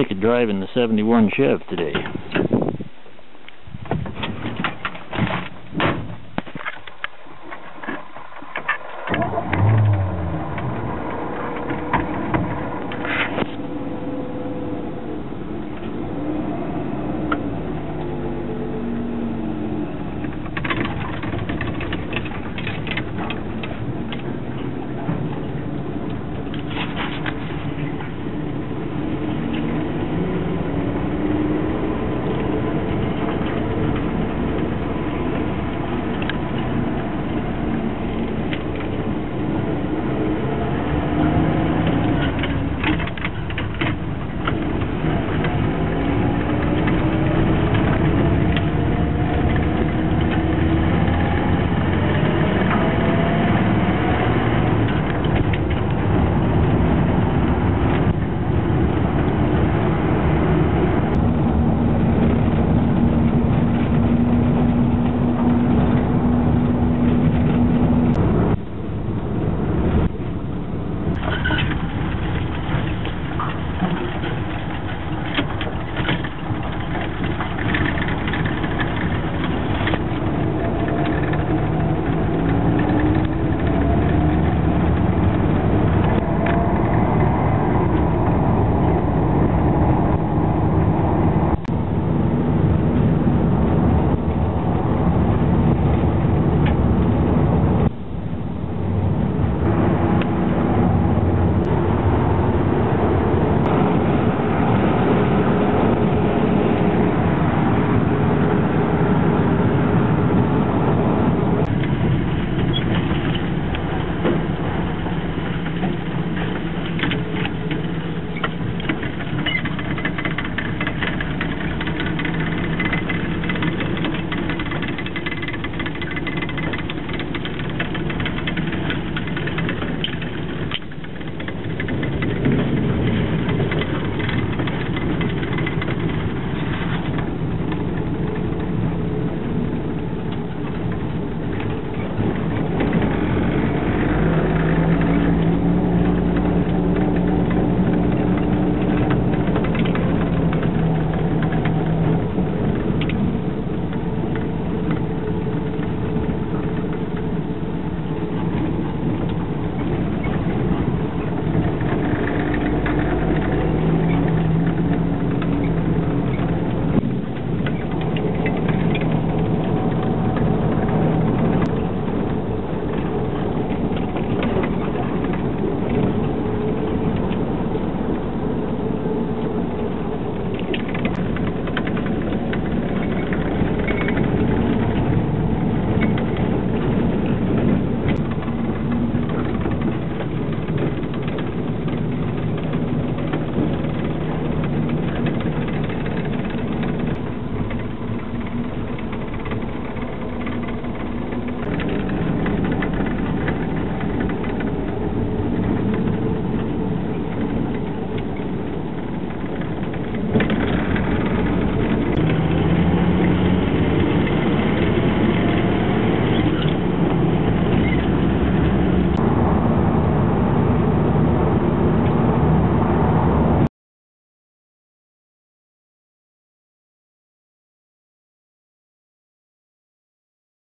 Take a drive in the 71 Chev today.